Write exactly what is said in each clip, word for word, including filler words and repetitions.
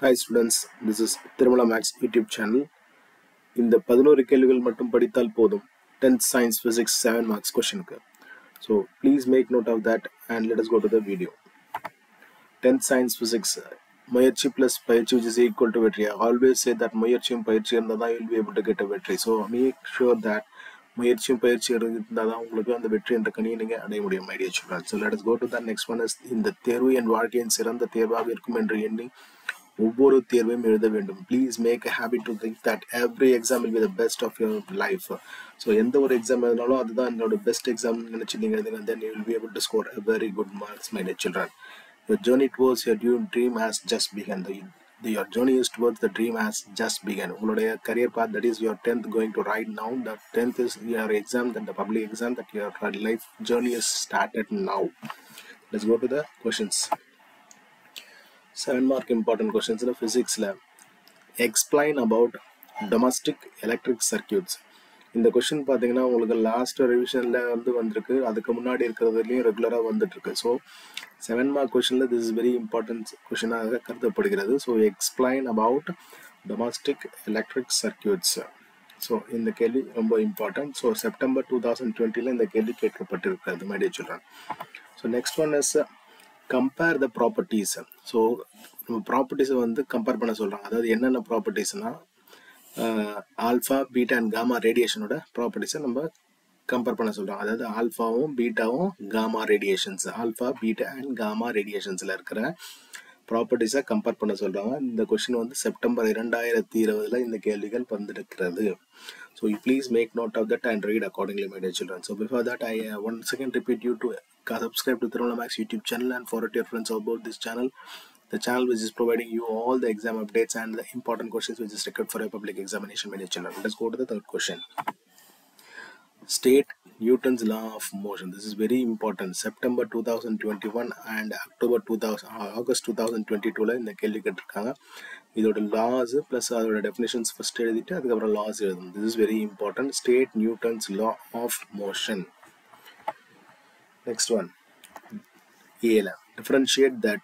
Hi students, this is Tirumala Maths YouTube channel. In the eleven kelvigal mattum padithal podum tenth science physics seven marks question. So please make note of that and let us go to the video. tenth science physics moierchi plus Payerchi, which is equal to vetri. I always say that moierchi and Payerchi and Dada, you will be able to get a vetri. So make sure that moierchi and Payerchi and Dada, you will be on the vetri and the Kaneeninga and Imodium idea children. So let us go to the next one is in the Theru and Varki and Siran, the Theva commentary ending. Please make a habit to think that every exam will be the best of your life. So, whatever exam is the best exam, then you will be able to score a very good marks, my dear children. Your journey towards your dream has just begun. Your journey is towards the dream has just begun. Your career path, that is your tenth going to right now. The tenth is your exam, then the public exam, that your life journey is started now. Let's go to the questions. seven mark important questions in the physics lab. Explain about domestic electric circuits. In the question, last revision lab regular. So, seven mark question, this is very important question. So, explain about domestic electric circuits. So, in the Kelly, important. So, September two thousand twenty, in the Kelly, my dear children. So, next one is compare the properties. So, properties compare panna solranga. Adhaadu enna properties na alpha, beta and gamma radiation oda properties namba compare panna solranga. Adhaadu alpha um beta um gamma radiations, alpha beta and gamma radiations la irukra properties ah compare panna solranga. Indha question vandu September twenty twenty la indha kelvigal pandirukkirathu. So you please make note of that and read accordingly, my dear children. So before that, I uh, once again repeat you to subscribe to Tirumala Maths YouTube channel and forward to your friends about this channel. The channel which is providing you all the exam updates and the important questions which is required for a public examination, my dear children. Let us go to the third question. State Newton's law of motion. This is very important. September two thousand twenty-one and October two thousand, August two thousand twenty-two la indha kelvi kettirukanga. Idoda laws plus other definitions first edittu adukapra laws eduthu. This is very important. State Newton's law of motion. Next one. Ela differentiate that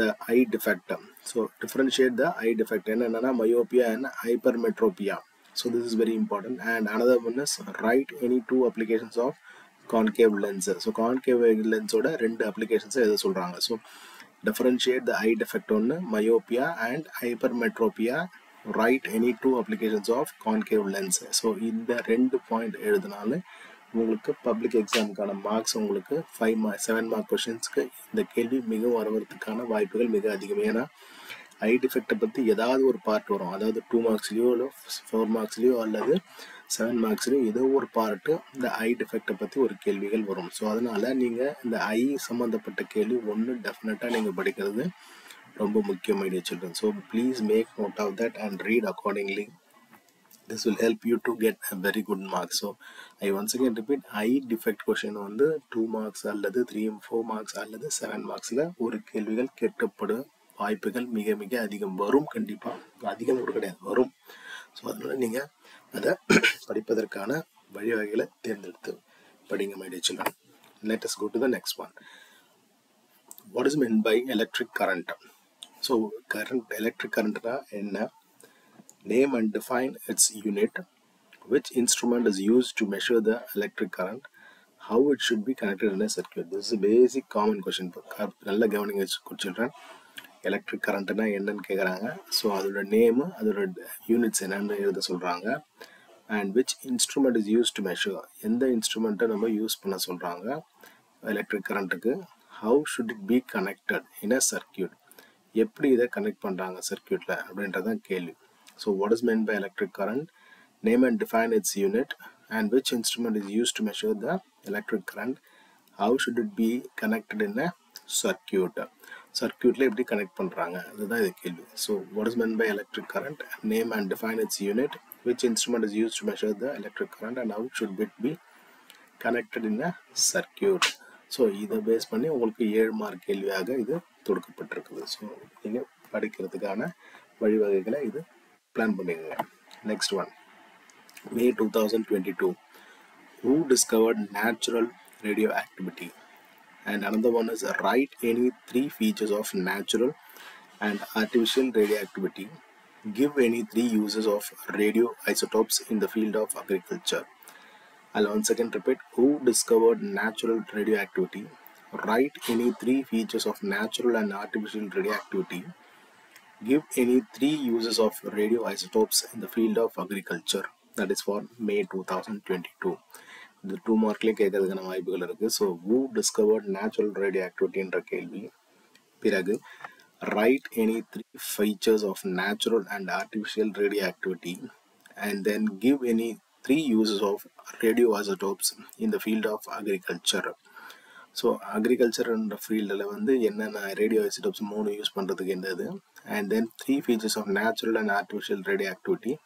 the eye defect. So differentiate the eye defect enna myopia and hypermetropia. So this is very important. And another one is write any two applications of concave lens. So concave lens oda rendu applications edha solranga. So differentiate the eye defect on myopia and hypermetropia, write any two applications of concave lens. So in the rendu point edudanalu உங்களுக்கு public exam கான marks உங்களுக்கு five seven mark questions க்கு இந்த கேள்வி மிக வரவறதுக்கான வாய்ப்புகள் மிக அதிகம். ஏனா ஐ டிஃபெக்ட் பத்தி ஏதாவது ஒரு பார்ட் வரும். அதாவது two marks லியோ four marks லியோ அல்லது seven marks லியோ ஏதோ ஒரு பார்ட் இந்த ஐ டிஃபெக்ட் பத்தி ஒரு கேள்விகள் வரும். சோ அதனால நீங்க இந்த ஐ சம்பந்தப்பட்ட கேள்வி ஒன்னு டெஃபினட்டா நீங்க படிக்கிறது ரொம்ப முக்கியம், my dear children. So please make note of that and read accordingly. This will help you to get a very good mark. So I once again repeat, eye defect question on the two marks அல்லது three and four marks அல்லது seven marksல ஒரு கேள்விகள் கேட்கப்படும் வாய்ப்புகள் மிக மிக அதிகம் வரும். கண்டிப்பா அதிகம் ஒரு கிடையாது வரும். சோ அதனால நீங்க அத படிப்பதற்கான வழிவகைகளை தேர்ந்தெடுத்து படிங்க, my dear children. Let us go to the next one. What is meant by electric current? So current, electric current என்ன? Name and define its unit. Which instrument is used to measure the electric current? How it should be connected in a circuit? This is a basic common question for children. Electric current na ennan kekranga. So adoda name, adoda units enna edha solranga. And which instrument is used to measure? Endha instrument nama use panna solranga electric current ku? How should it be connected in a circuit? Eppadi idha connect pandranga circuit la abindradha kelvi. So what is meant by electric current? Name and define its unit. And which instrument is used to measure the electric current? How should it be connected in a circuit? Circuit la eppadi connect pandranga adha idha kelvi. So what is meant by electric current? Name and define its unit. Which instrument is used to measure the electric current and how should it be connected in a circuit? So idha base panni ungalku seven mark kelviyaga idhu thodukapattirukku. So neenga padikkiradhukana vazhivagaigala idhu plan பண்ணுங்க. Next one. May two thousand twenty-two. Who discovered natural radioactivity? And another one is write any three features of natural and artificial radioactivity give any three uses of radioisotopes in the field of agriculture? I'll once again repeat, who discovered natural radioactivity? Write any three features of natural and artificial radioactivity. Give any three uses of radioisotopes in the field of agriculture. That is for May two thousand twenty-two. The two mark like so who discovered natural radioactivity in Rakelvi? Piragu. Write any three features of natural and artificial radioactivity and then give any three uses of radioisotopes in the field of agriculture. So agriculture and the field radioisotopes use and then three features of natural and artificial radioactivity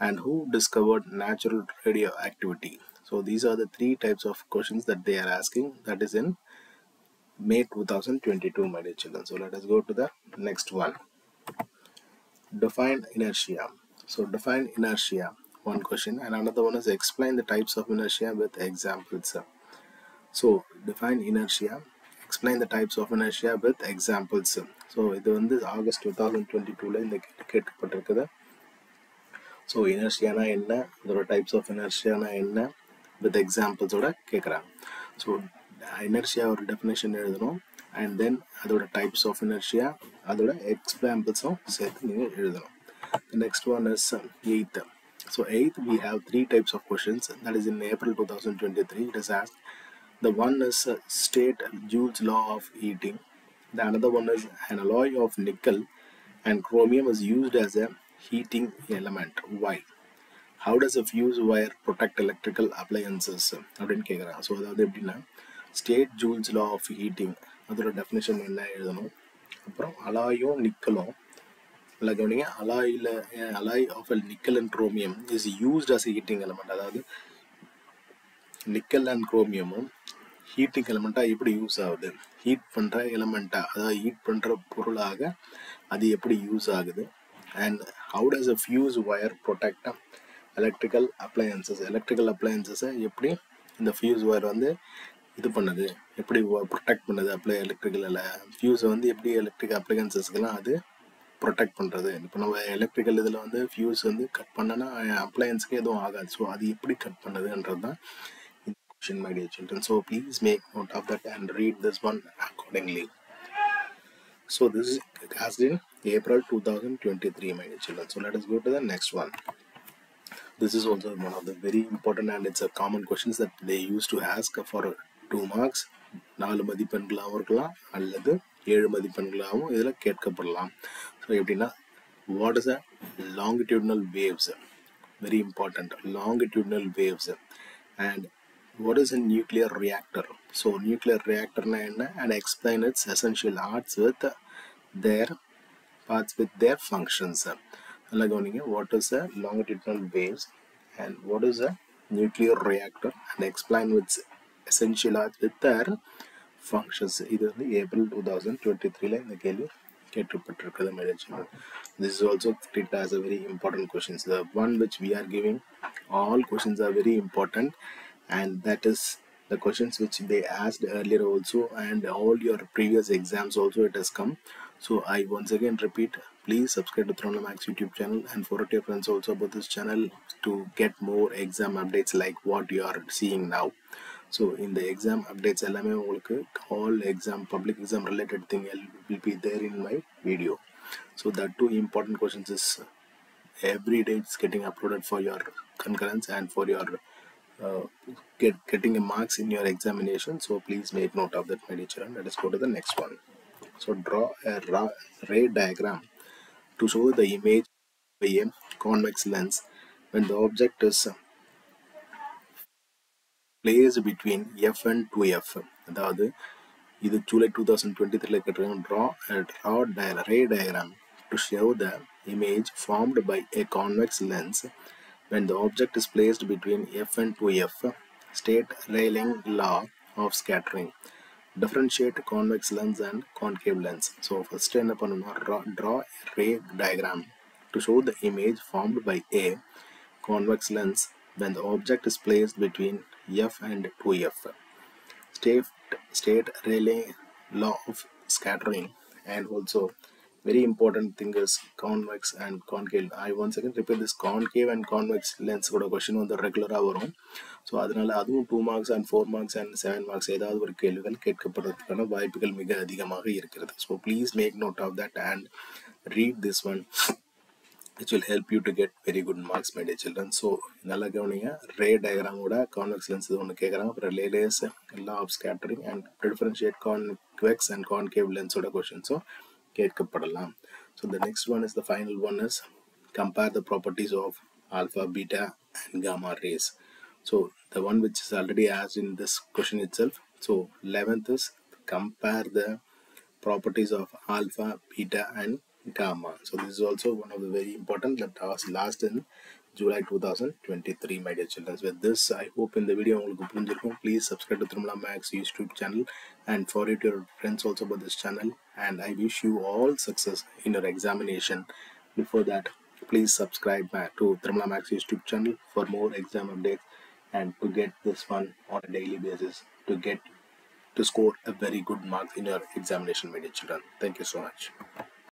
and who discovered natural radioactivity. So these are the three types of questions that they are asking, that is in May two thousand twenty-two, my dear children. So let us go to the next one. Define inertia. So define inertia, one question, and another one is explain the types of inertia with examples. So define inertia, explain the types of inertia with examples. So this August two thousand twenty-two in the so inertia na enna, there are types of inertia na enna with examples oda kekra. So inertia or definition and then other types of inertia, other examples. The next one is eighth. So eighth, we have three types of questions. That is in April two thousand twenty-three. It is asked. The one is state Joule's law of heating. The another one is an alloy of nickel and chromium is used as a heating element. Why? How does a fuse wire protect electrical appliances? So state Joule's law of heating. That's definition in alloy of nickel. Alloy of nickel and chromium is used as a heating element. Nickel and chromium heating element use heat element heat use and how does a fuse wire protect electrical appliances? Electrical appliances in the fuse wire on the இது பண்ணுது எப்படி protect பண்ணுது apply electrical fuse வந்து எப்படி electric அப்ளையன்சஸ்க்குலாம் அது protect பண்றது. இப்போ நம்ம எலக்ட்ரிக்கல் இதுல வந்து ஃபியூஸ் வந்து கட் பண்ணனா அப்ளையன்ஸ்க்கு எதுவும் ஆகாது. சோ அது எப்படி கட் பண்ணுதுன்றது தான் இந்த question my dear children. So please make note of that and read this one accordingly. So this is asked in April two thousand twenty-three my dear children. So let us go to the next one. This is also one of the very important and it's a common questions that they used to ask for two marks, four மதிப்பெண்களாவும் இருக்கலாம் அல்லது seven மதிப்பெண்களாவும் இதல கேட்கப்படலாம். So எப்படினா what is a longitudinal waves, very important, longitudinal waves, and what is a nuclear reactor? So nuclear reactor na enna and explain its essential parts with their parts with their functions. Alagoniga what is a longitudinal waves and what is a nuclear reactor and explain its essential are with their functions. This is April two thousand twenty-three. This is also treated as a very important question. The one which we are giving, all questions are very important, and that is the questions which they asked earlier also, and all your previous exams also it has come. So I once again repeat, please subscribe to Tirumala Maths YouTube channel and forward to your friends also about this channel to get more exam updates like what you are seeing now. So in the exam updates, all exam, public exam related thing will be there in my video. So that two important questions is every day it's getting uploaded for your concurrence and for your uh, get, getting a marks in your examination. So please make note of that, my dear children. Let us go to the next one. So draw a ray diagram to show the image by a convex lens when the object is placed between F and two F. That is, this is July two thousand twenty-three. Draw a raw ray diagram to show the image formed by a convex lens when the object is placed between F and two F. State Rayleigh's law of scattering. Differentiate convex lens and concave lens. So first draw a ray diagram to show the image formed by a convex lens when the object is placed between F and two F. State, state Rayleigh's law of scattering and also very important thing is convex and concave. I once again repeat this concave and convex lens question on the regular hour. So adinala adum two marks and four marks and seven marks edavadhu or kelvigal ketkapadradhukana vaaypugal miga adhigamaga irukirathu. So please make note of that and read this one. It will help you to get very good marks, my dear children. So, nalla gavaninga ray diagram oda convex lenses one kekranga, Rayleigh's law of scattering and differentiate convex and concave lens oda question. So, ketkapadalam. So the next one is the final one is compare the properties of alpha, beta, and gamma rays. So the one which is already asked in this question itself. So eleventh is compare the properties of alpha, beta, and gamma. So this is also one of the very important that was last in July two thousand twenty-three, my dear children. With this, I hope in the video you will please subscribe to Tirumala Maths YouTube channel and forward your friends also about this channel. And I wish you all success in your examination. Before that, please subscribe back to Tirumala Maths YouTube channel for more exam updates and to get this one on a daily basis to get to score a very good mark in your examination, my dear children. Thank you so much.